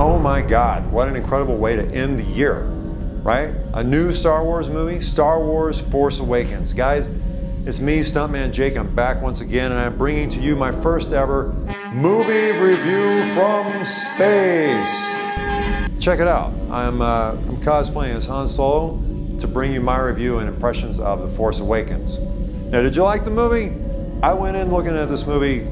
Oh my God, what an incredible way to end the year, right? A new Star Wars movie, Star Wars Force Awakens. Guys, it's me, Stuntman Jake. I'm back once again, and I'm bringing to you my first ever movie review from space. Check it out. I'm cosplaying as Han Solo to bring you my review and impressions of The Force Awakens. Now, did you like the movie? I went in looking at this movie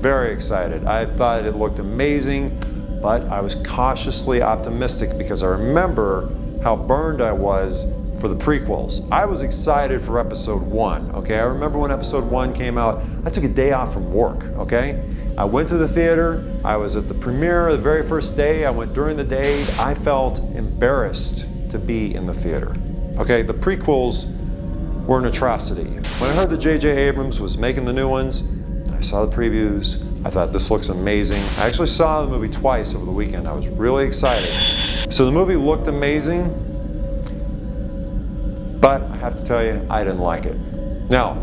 very excited. I thought it looked amazing, but I was cautiously optimistic because I remember how burned I was for the prequels. I was excited for episode 1, okay? I remember when episode 1 came out, I took a day off from work, okay? I went to the theater, I was at the premiere the very first day, I went during the day. I felt embarrassed to be in the theater. Okay, the prequels were an atrocity. When I heard that J.J. Abrams was making the new ones, I saw the previews, I thought this looks amazing. I actually saw the movie twice over the weekend. I was really excited. So the movie looked amazing, but I have to tell you, I didn't like it. Now,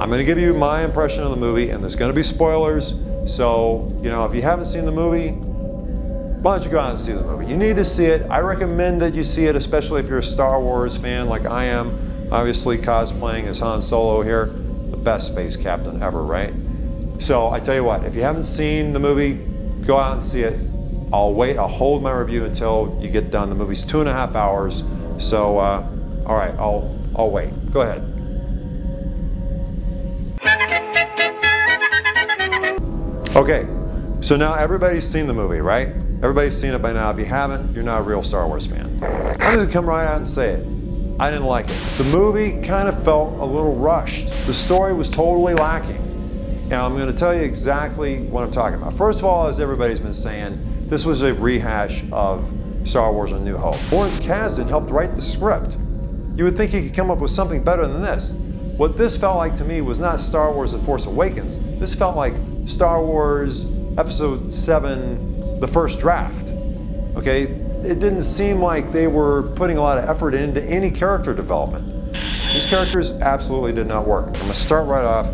I'm gonna give you my impression of the movie, and there's gonna be spoilers, so, you know, if you haven't seen the movie, why don't you go out and see the movie? You need to see it. I recommend that you see it, especially if you're a Star Wars fan like I am, obviously cosplaying as Han Solo here, the best space captain ever, right? So I tell you what, if you haven't seen the movie, go out and see it. I'll wait, I'll hold my review until you get done. The movie's 2.5 hours, so all right, I'll wait. Go ahead. Okay, so now everybody's seen the movie, right? Everybody's seen it by now. If you haven't, you're not a real Star Wars fan. I'm gonna come right out and say it. I didn't like it. The movie kind of felt a little rushed. The story was totally lacking. Now, I'm going to tell you exactly what I'm talking about. First of all, as everybody's been saying, this was a rehash of Star Wars A New Hope. Lawrence Kasdan helped write the script. You would think he could come up with something better than this. What this felt like to me was not Star Wars The Force Awakens. This felt like Star Wars Episode 7, the first draft. Okay? It didn't seem like they were putting a lot of effort into any character development. These characters absolutely did not work. I'm going to start right off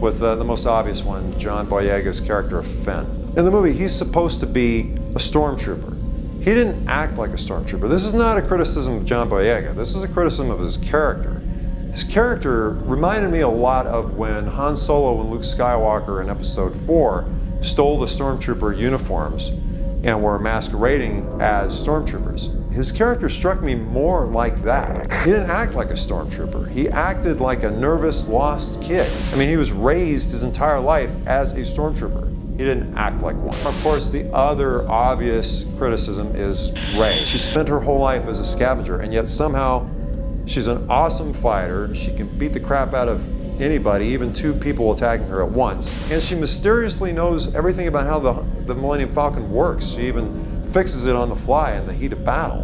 with the most obvious one, John Boyega's character of Finn. In the movie, he's supposed to be a stormtrooper. He didn't act like a stormtrooper. This is not a criticism of John Boyega. This is a criticism of his character. His character reminded me a lot of when Han Solo and Luke Skywalker in episode 4 stole the stormtrooper uniforms and were masquerading as stormtroopers. His character struck me more like that. He didn't act like a stormtrooper. He acted like a nervous, lost kid. I mean, he was raised his entire life as a stormtrooper. He didn't act like one. Of course, the other obvious criticism is Rey. She spent her whole life as a scavenger, and yet somehow she's an awesome fighter. She can beat the crap out of anybody, even two people attacking her at once. And she mysteriously knows everything about how the Millennium Falcon works. She even fixes it on the fly in the heat of battle.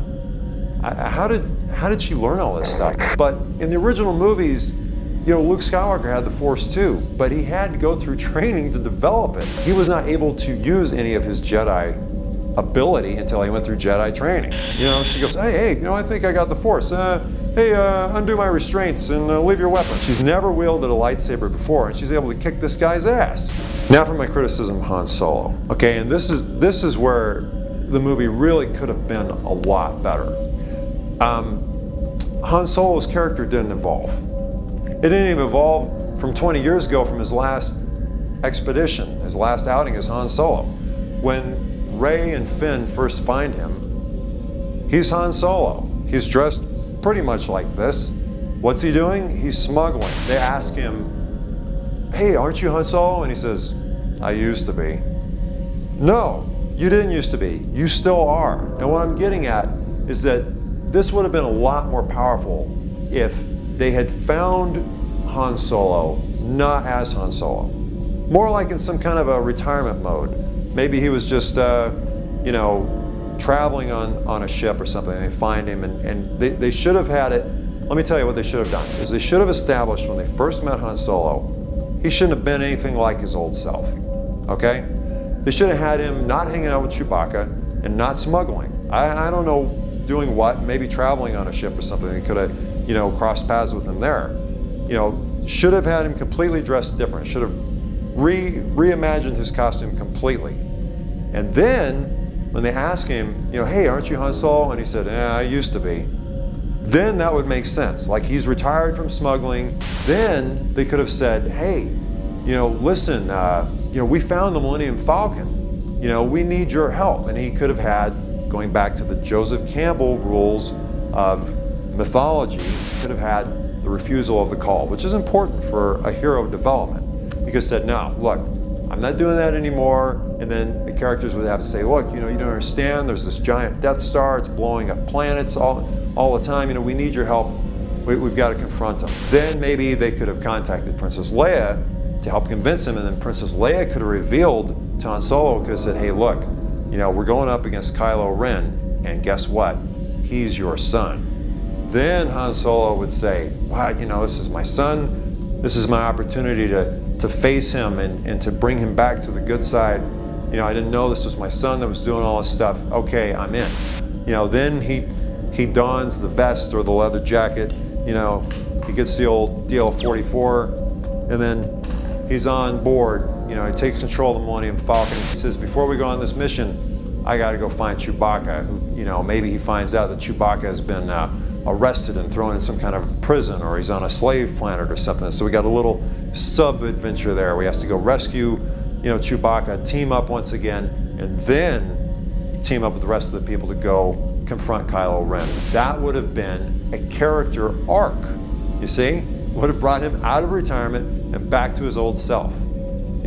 How did she learn all this stuff? But in the original movies, you know, Luke Skywalker had the Force too, but he had to go through training to develop it. He was not able to use any of his Jedi ability until he went through Jedi training. You know, she goes, hey, you know, I think I got the Force. Undo my restraints and leave your weapon. She's never wielded a lightsaber before, and she's able to kick this guy's ass. Now for my criticism of Han Solo. Okay, and this is where the movie really could have been a lot better. Han Solo's character didn't evolve. It didn't even evolve from 20 years ago from his last expedition, his last outing as Han Solo. When Rey and Finn first find him, he's Han Solo. He's dressed pretty much like this. What's he doing? He's smuggling. They ask him, hey, aren't you Han Solo? And he says, I used to be. No, you didn't used to be. You still are. And what I'm getting at is that this would have been a lot more powerful if they had found Han Solo not as Han Solo. More like in some kind of a retirement mode. Maybe he was just, you know, traveling on a ship or something, and they find him, and they should have had it. Let me tell you what they should have done, is they should have established when they first met Han Solo, he shouldn't have been anything like his old self, okay? They should have had him not hanging out with Chewbacca and not smuggling. I don't know doing what, maybe traveling on a ship or something. They could have, you know, crossed paths with him there. You know, should have had him completely dressed different, should have reimagined his costume completely. And then When they ask him, you know, hey, aren't you Han Solo? And he said, yeah, I used to be. Then that would make sense. Like, he's retired from smuggling. Then they could have said, hey, you know, listen, you know, we found the Millennium Falcon. You know, we need your help. And he could have had, going back to the Joseph Campbell rules of mythology, could have had the refusal of the call, which is important for a hero development. He could have said, no, look, I'm not doing that anymore. And then the characters would have to say, look, you know, you don't understand. There's this giant Death Star. It's blowing up planets all the time. You know, we need your help. We've got to confront them. Then maybe they could have contacted Princess Leia to help convince him. And then Princess Leia could have revealed to Han Solo, could have said, hey, look, you know, we're going up against Kylo Ren. And guess what? He's your son. Then Han Solo would say, wow, you know, this is my son. This is my opportunity to face him and to bring him back to the good side. You know, I didn't know this was my son that was doing all this stuff. Okay, I'm in. You know, then he dons the vest or the leather jacket. You know, he gets the old DL 44, and then he's on board. You know, he takes control of the Millennium Falcon. He says, before we go on this mission, I got to go find Chewbacca. Who, you know, maybe he finds out that Chewbacca has been arrested and thrown in some kind of prison, or he's on a slave planet or something. So we got a little sub-adventure there. We have to go rescue, you know, Chewbacca, team up once again, and then team up with the rest of the people to go confront Kylo Ren. That would have been a character arc, you see? Would have brought him out of retirement and back to his old self.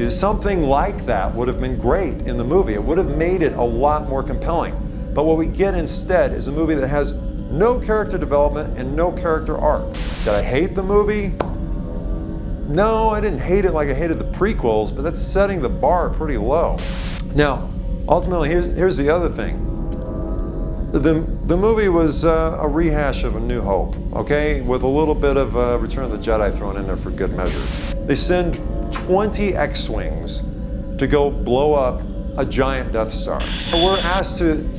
Something like that would have been great in the movie. It would have made it a lot more compelling. But what we get instead is a movie that has no character development and no character arc. Did I hate the movie? No, I didn't hate it like I hated the prequels, but that's setting the bar pretty low. Now, ultimately, here's the other thing. The movie was a rehash of A New Hope, okay? With a little bit of Return of the Jedi thrown in there for good measure. They send 20 X-Wings to go blow up a giant Death Star. We're asked to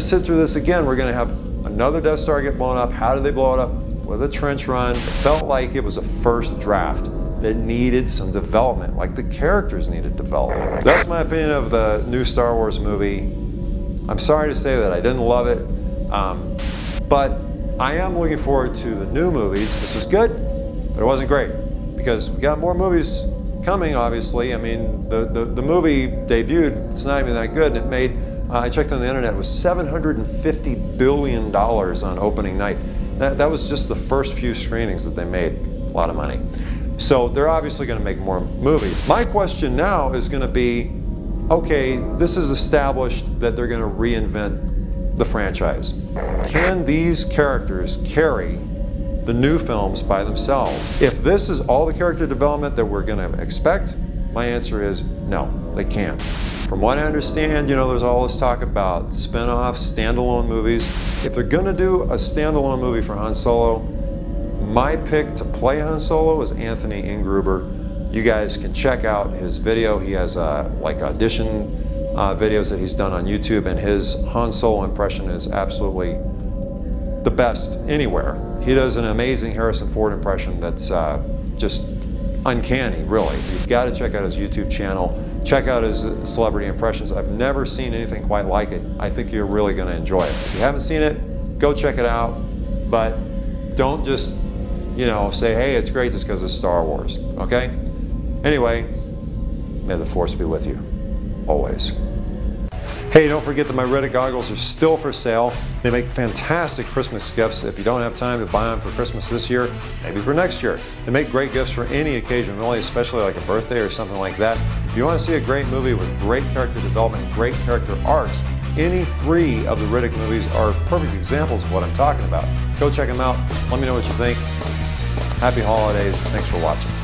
sit through this again. We're gonna have another Death Star get blown up. How did they blow it up? With a trench run. It felt like it was a first draft that needed some development, like the characters needed development. That's my opinion of the new Star Wars movie. I'm sorry to say that I didn't love it, but I am looking forward to the new movies. This was good, but it wasn't great, because we got more movies coming, obviously. I mean, the movie debuted, it's not even that good, and it made, I checked on the internet, it was $750 billion on opening night. That was just the first few screenings that they made. A lot of money. So they're obviously going to make more movies. My question now is going to be, okay, this is established that they're going to reinvent the franchise. Can these characters carry the new films by themselves? If this is all the character development that we're going to expect, my answer is no, they can't. From what I understand, you know, there's all this talk about spin-offs, standalone movies. If they're gonna do a standalone movie for Han Solo, my pick to play Han Solo is Anthony Ingruber. You guys can check out his video. He has like audition videos that he's done on YouTube, and his Han Solo impression is absolutely the best anywhere. He does an amazing Harrison Ford impression that's just uncanny, really. You've got to check out his YouTube channel. Check out his celebrity impressions. I've never seen anything quite like it. I think you're really gonna enjoy it. If you haven't seen it, go check it out, but don't just, you know, say, hey, it's great just because it's Star Wars, okay? Anyway, may the Force be with you, always. Hey, don't forget that my Riddick goggles are still for sale. They make fantastic Christmas gifts. If you don't have time to buy them for Christmas this year, maybe for next year. They make great gifts for any occasion, really, especially like a birthday or something like that. If you want to see a great movie with great character development, great character arcs, any three of the Riddick movies are perfect examples of what I'm talking about. Go check them out. Let me know what you think. Happy holidays. Thanks for watching.